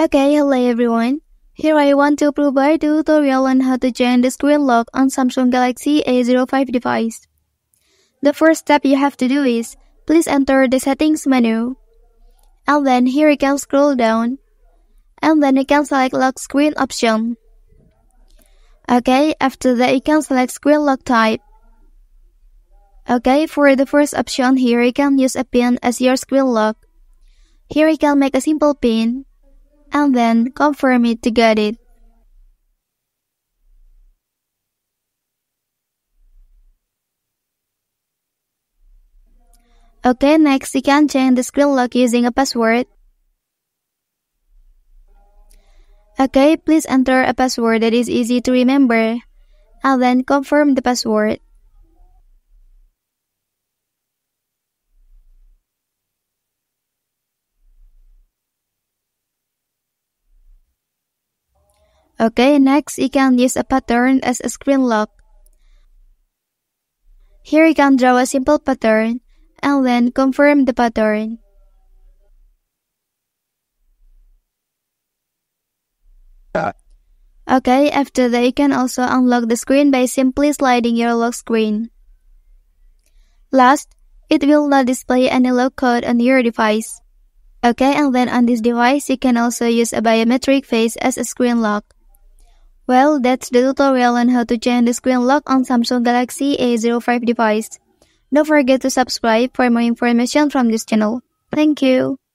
Okay, hello everyone. Here I want to provide a tutorial on how to change the screen lock on Samsung Galaxy A05 device. The first step you have to do is, please enter the settings menu. And then here you can scroll down. And then you can select lock screen option. Okay, after that you can select screen lock type. Okay, for the first option here you can use a pin as your screen lock. Here you can make a simple pin. And then confirm it to get it. Okay, next you can change the screen lock using a password. Okay, please enter a password that is easy to remember, and then confirm the password. Okay, next you can use a pattern as a screen lock. Here you can draw a simple pattern, and then confirm the pattern. Okay, after that you can also unlock the screen by simply sliding your lock screen. Last, it will not display any lock code on your device. Okay, and then on this device you can also use a biometric face as a screen lock. Well, that's the tutorial on how to change the screen lock on Samsung Galaxy A05 device. Don't forget to subscribe for more information from this channel. Thank you.